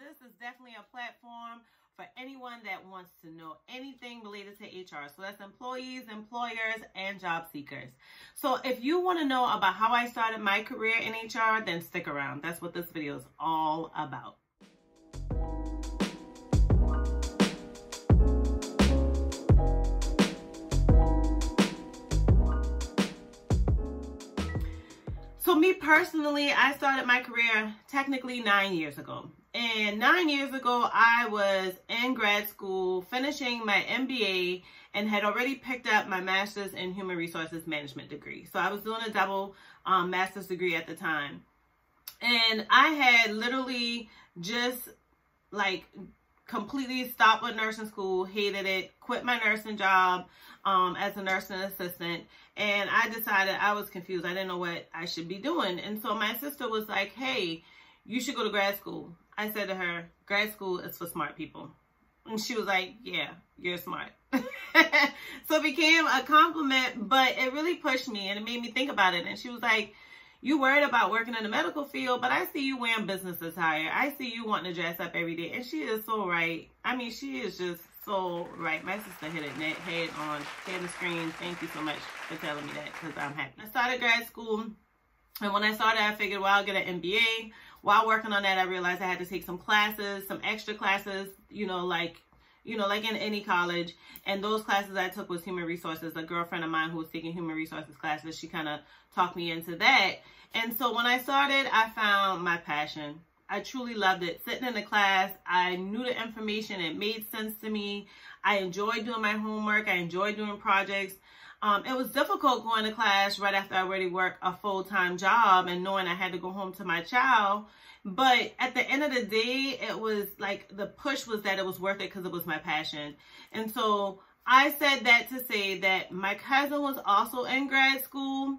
This is definitely a platform for anyone that wants to know anything related to HR. So that's employees, employers, and job seekers. So if you want to know about how I started my career in HR, then stick around. That's what this video is all about. So me personally, I started my career technically 9 years ago. And 9 years ago, I was in grad school, finishing my MBA, and had already picked up my master's in human resources management degree. So I was doing a double master's degree at the time. And I had literally just like completely stopped with nursing school, hated it, quit my nursing job as a nursing assistant. And I decided I was confused. I didn't know what I should be doing. And so my sister was like, hey, you should go to grad school. I said to her, grad school is for smart people. And she was like, yeah, you're smart. So it became a compliment, but it really pushed me and it made me think about it. And she was like, you worried about working in the medical field, but I see you wearing business attire. I see you wanting to dress up every day. And she is so right. I mean, she is just so right. My sister hit it head on, head and screen. Thank you so much for telling me that because I'm happy. I started grad school. And when I started, I figured, well, I'll get an MBA. While working on that, I realized I had to take some classes, some extra classes, like in any college. And those classes I took was human resources. A girlfriend of mine who was taking human resources classes, she kind of talked me into that. And so when I started, I found my passion. I truly loved it. Sitting in the class, I knew the information. It made sense to me. I enjoyed doing my homework. I enjoyed doing projects. It was difficult going to class right after I already worked a full-time job and knowing I had to go home to my child. But at the end of the day, it was like the push was that it was worth it because it was my passion. And so I said that to say that my cousin was also in grad school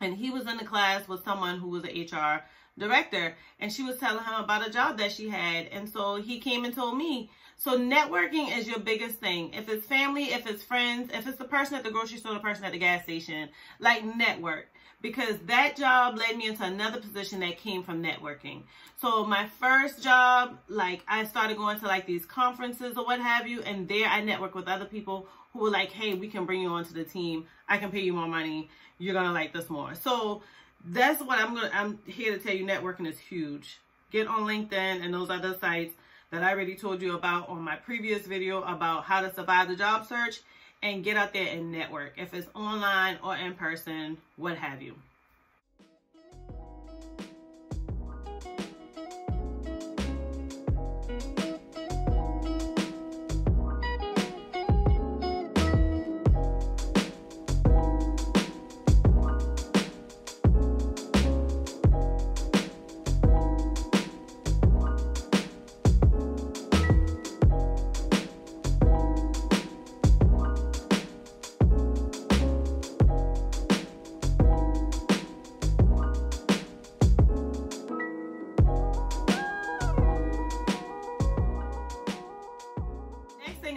and he was in the class with someone who was an HR director, and she was telling him about a job that she had. And so he came and told me. So networking is your biggest thing. If it's family, if it's friends, if it's the person at the grocery store, the person at the gas station, like network, because that job led me into another position that came from networking. So my first job, like I started going to like these conferences or what have you. And there I networked with other people who were like, hey, we can bring you onto the team. I can pay you more money. You're going to like this more. So that's what I'm here to tell you. Networking is huge. Get on LinkedIn and those other sites that I already told you about on my previous video about how to survive the job search, and get out there and network, if it's online or in person, what have you.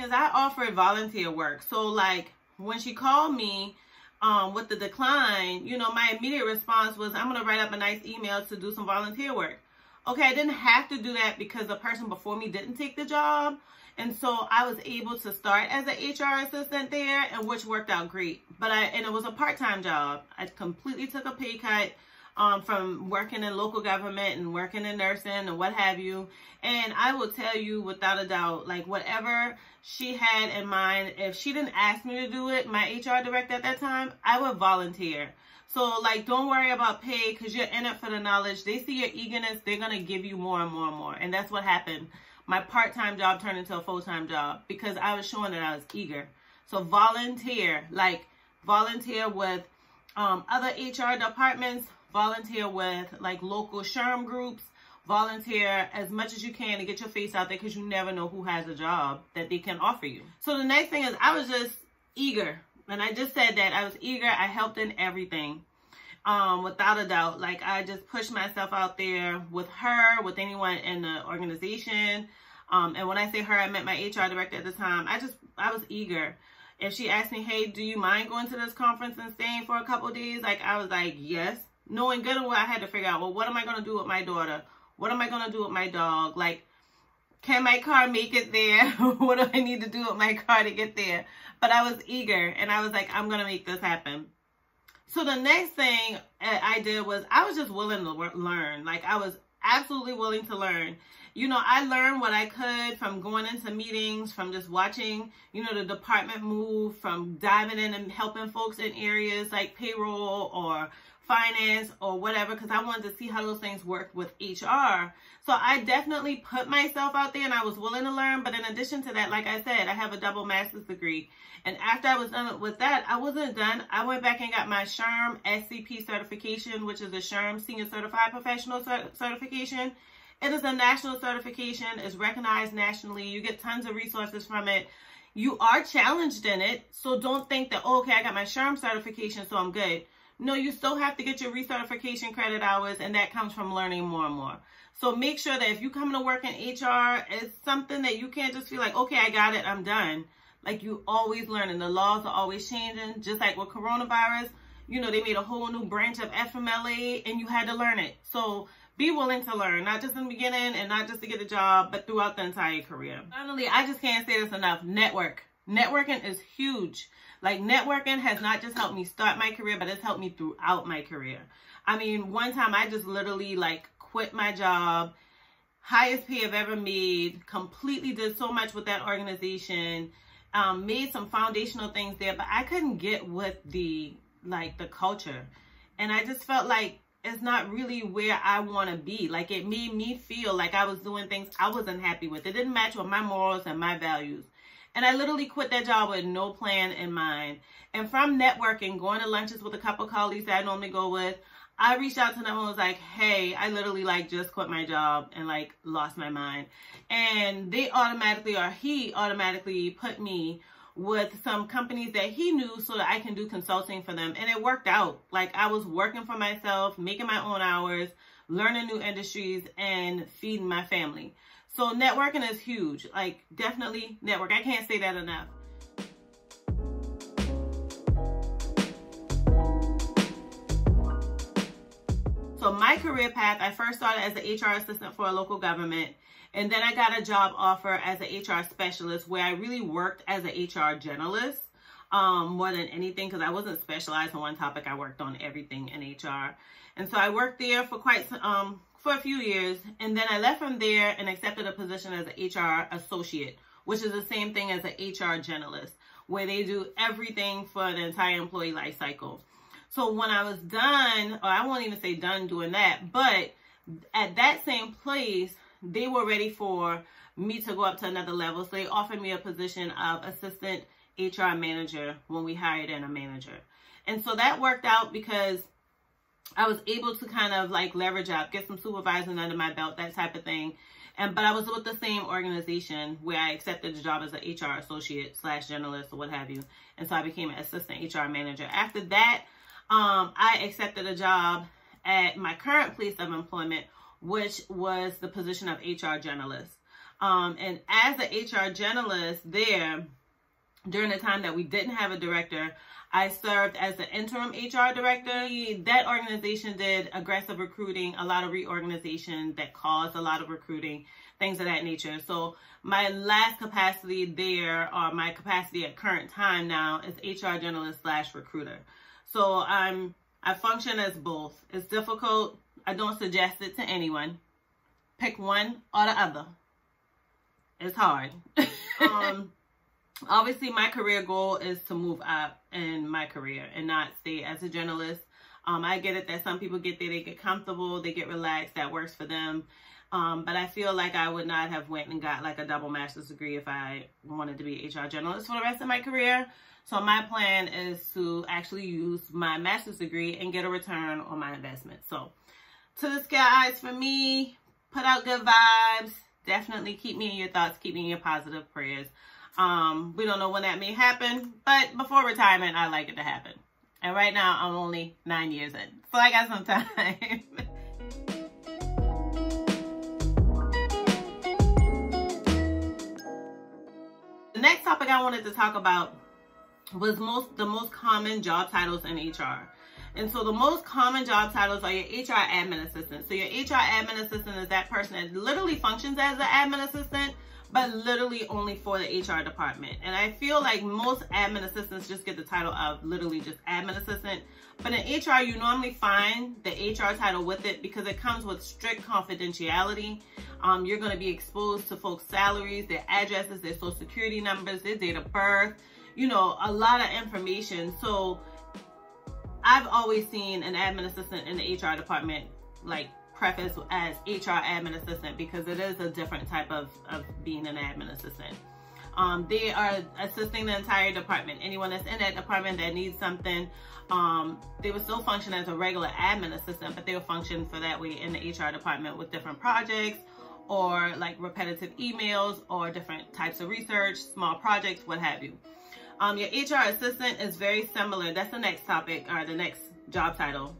I offered volunteer work. So like when she called me with the decline, you know, my immediate response was, I'm going to write up a nice email to do some volunteer work. Okay, I didn't have to do that because the person before me didn't take the job. And so I was able to start as an HR assistant there, and which worked out great. But it was a part-time job. I completely took a pay cut from working in local government and working in nursing and what have you. And I will tell you without a doubt, like whatever she had in mind, if she didn't ask me to do it, my HR director at that time, I would volunteer. So like, don't worry about pay because you're in it for the knowledge. They see your eagerness. They're going to give you more and more and more. And that's what happened. My part-time job turned into a full-time job because I was showing that I was eager. So volunteer, like volunteer with other HR departments, volunteer with like local SHRM groups, volunteer as much as you can to get your face out there because you never know who has a job that they can offer you. So the next thing is I was just eager. And I just said that I was eager. I helped in everything without a doubt. Like I just pushed myself out there with her, with anyone in the organization. And when I say her, I meant my HR director at the time. I was eager. and she asked me, hey, do you mind going to this conference and staying for a couple of days? Like, I was like, yes. Knowing good and well, I had to figure out, well, what am I going to do with my daughter? What am I going to do with my dog? Like, can my car make it there? What do I need to do with my car to get there? But I was eager, and I was like, I'm going to make this happen. So the next thing I did was I was just willing to learn. Like, I was absolutely willing to learn. You know, I learned what I could from going into meetings, from just watching, you know, the department move, from diving in and helping folks in areas like payroll or finance or whatever, because I wanted to see how those things worked with HR. So I definitely put myself out there and I was willing to learn. But in addition to that, like I said, I have a double master's degree. And after I was done with that, I wasn't done. I went back and got my SHRM SCP certification, which is the SHRM Senior Certified Professional Certification. It is a national certification. It's recognized nationally. You get tons of resources from it. You are challenged in it. So don't think that, oh, okay, I got my SHRM certification, so I'm good. No, you still have to get your recertification credit hours, and that comes from learning more and more. So make sure that if you come to work in HR, it's something that you can't just feel like, okay, I got it, I'm done. Like, you always learn, and the laws are always changing. Just like with coronavirus, you know, they made a whole new branch of FMLA, and you had to learn it. So be willing to learn, not just in the beginning and not just to get a job, but throughout the entire career. Finally, I just can't say this enough, network. Networking is huge. Like, networking has not just helped me start my career, but it's helped me throughout my career. I mean, one time I just literally like quit my job, highest pay I've ever made, completely did so much with that organization, made some foundational things there, but I couldn't get with the culture. And I just felt like it's not really where I want to be. Like, it made me feel like I was doing things I wasn't happy with. It didn't match with my morals and my values. And I literally quit that job with no plan in mind. And from networking, going to lunches with a couple of colleagues that I normally go with, I reached out to them and was like, hey, I literally like just quit my job and like lost my mind. And they automatically, or he automatically put me with some companies that he knew so that I can do consulting for them. And it worked out. Like, I was working for myself, making my own hours, learning new industries, and feeding my family. So networking is huge. Like, definitely network. I can't say that enough. So my career path, I first started as an HR assistant for a local government. And then I got a job offer as an HR specialist, where I really worked as an HR generalist more than anything, because I wasn't specialized in one topic. I worked on everything in HR. And so I worked there for quite for a few years, and then I left from there and accepted a position as an HR associate, which is the same thing as an HR generalist, where they do everything for the entire employee life cycle. So when I was done, or I won't even say done doing that, but at that same place, they were ready for me to go up to another level. So they offered me a position of assistant HR manager when we hired in a manager. And so that worked out because I was able to kind of like leverage up, get some supervising under my belt, that type of thing. But I was with the same organization where I accepted the job as an HR associate / journalist or what have you. And so I became an assistant HR manager. After that, I accepted a job at my current place of employment, which was the position of HR journalist. And as an HR journalist there, during the time that we didn't have a director, I served as the interim HR director. That organization did aggressive recruiting, a lot of reorganization that caused a lot of recruiting, things of that nature. So my last capacity there, or my capacity at current time now, is HR journalist / recruiter. So I function as both. It's difficult. I don't suggest it to anyone. Pick one or the other. It's hard. Obviously, my career goal is to move up in my career and not stay as a journalist. I get it that some people get there, they get comfortable, they get relaxed, that works for them. But I feel like I would not have went and got like a double master's degree if I wanted to be an HR journalist for the rest of my career. So my plan is to actually use my master's degree and get a return on my investment. So to the sky eyes for me, put out good vibes. Definitely keep me in your thoughts, keep me in your positive prayers. We don't know when that may happen, but before retirement, I like it to happen. And right now I'm only 9 years in, so I got some time. The next topic I wanted to talk about was the most common job titles in HR. And so the most common job titles are your HR admin assistant. So your HR admin assistant is that person that literally functions as an admin assistant, but literally only for the HR department. And I feel like most admin assistants just get the title of literally just admin assistant. But in HR, you normally find the HR title with it because it comes with strict confidentiality. You're going to be exposed to folks' salaries, their addresses, their social security numbers, their date of birth, you know, a lot of information. So I've always seen an admin assistant in the HR department, like, preface as HR admin assistant, because it is a different type of being an admin assistant. They are assisting the entire department. Anyone that's in that department that needs something, they will still function as a regular admin assistant, but they'll function for that way in the HR department with different projects or like repetitive emails or different types of research, small projects, what have you. Your HR assistant is very similar. That's the next topic, or the next job title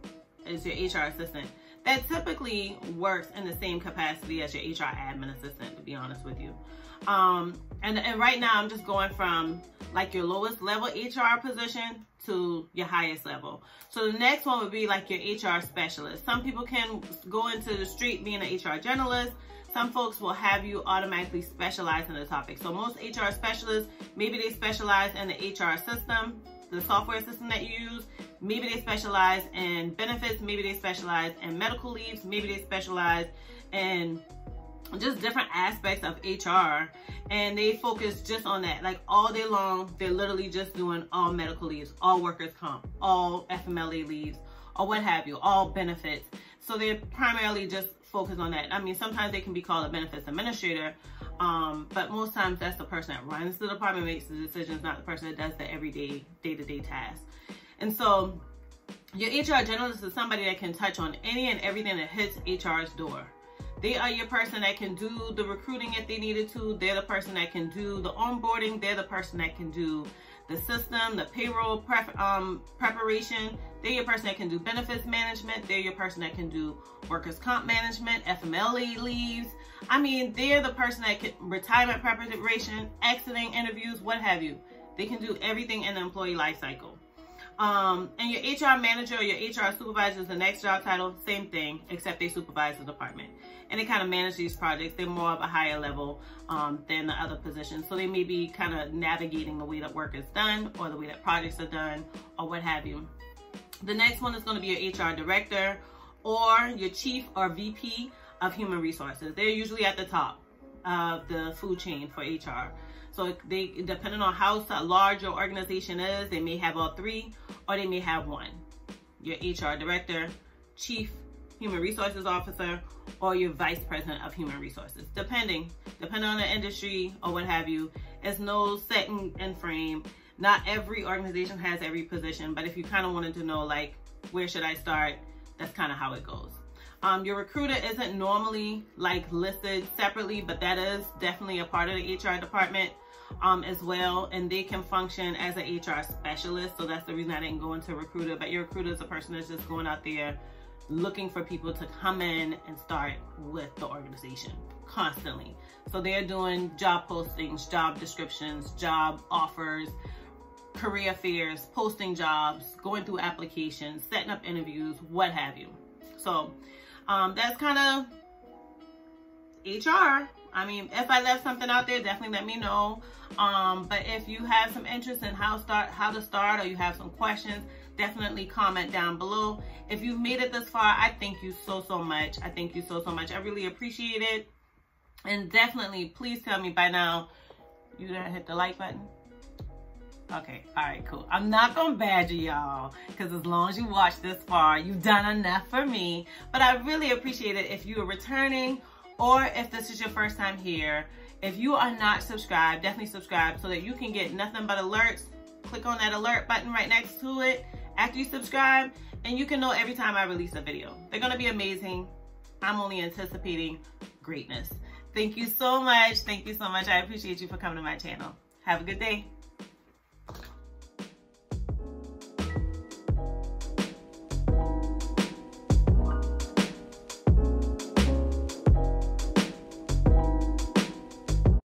is your HR assistant. That typically works in the same capacity as your HR admin assistant, to be honest with you. And right now I'm just going from like your lowest level HR position to your highest level. So the next one would be like your HR specialist. Some people can go into the street being an HR generalist. Some folks will have you automatically specialize in the topic. So most HR specialists, maybe they specialize in the HR system, the software system that you use. Maybe they specialize in benefits. Maybe they specialize in medical leaves. Maybe they specialize in just different aspects of HR. And they focus just on that. Like all day long, they're literally just doing all medical leaves, all workers' comp, all FMLA leaves, or what have you, all benefits. So they're primarily just focused on that. I mean, sometimes they can be called a benefits administrator, but most times that's the person that runs the department, makes the decisions, not the person that does the everyday, day-to-day tasks. And so your HR generalist is somebody that can touch on any and everything that hits HR's door. They are your person that can do the recruiting if they needed to. They're the person that can do the onboarding. They're the person that can do the system, the payroll preparation. They're your person that can do benefits management. They're your person that can do workers' comp management, FMLA leaves. I mean, they're the person that can retirement preparation, exiting interviews, what have you. They can do everything in the employee life cycle. And your HR manager or your HR supervisor is the next job title. Same thing, except they supervise the department. And they kind of manage these projects. They're more of a higher level than the other positions. So they may be kind of navigating the way that work is done or the way that projects are done or what have you. The next one is going to be your HR director or your chief or VP of human resources. They're usually at the top of the food chain for HR. So they, depending on how large your organization is, they may have all three or they may have one. Your HR director, chief human resources officer, or your vice president of human resources. Depending on the industry or what have you, it's no set and frame. Not every organization has every position, but if you kind of wanted to know, like, where should I start? That's kind of how it goes. Your recruiter isn't normally like listed separately, but that is definitely a part of the HR department as well. And they can function as an HR specialist. So that's the reason I didn't go into recruiter, but your recruiter is a person that's just going out there looking for people to come in and start with the organization constantly. So they're doing job postings, job descriptions, job offers, career fairs, posting jobs, going through applications, setting up interviews, what have you. So that's kind of HR. I mean, if I left something out there, definitely let me know. But if you have some interest in how to start, or you have some questions, definitely comment down below. If you've made it this far, I thank you so, so much. I thank you so, so much. I really appreciate it. And definitely, please tell me by now, you didn't hit the like button. Okay, all right, cool. I'm not gonna badger y'all, because as long as you watch this far, you've done enough for me. But I really appreciate it if you are returning, or if this is your first time here. If you are not subscribed, definitely subscribe so that you can get nothing but alerts. Click on that alert button right next to it after you subscribe, and you can know every time I release a video. They're gonna be amazing. I'm only anticipating greatness. Thank you so much. Thank you so much. I appreciate you for coming to my channel. Have a good day.